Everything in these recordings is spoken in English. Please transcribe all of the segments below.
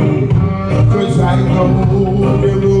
'Cause I know they will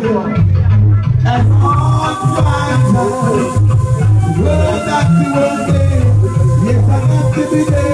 Yes, I have to be there.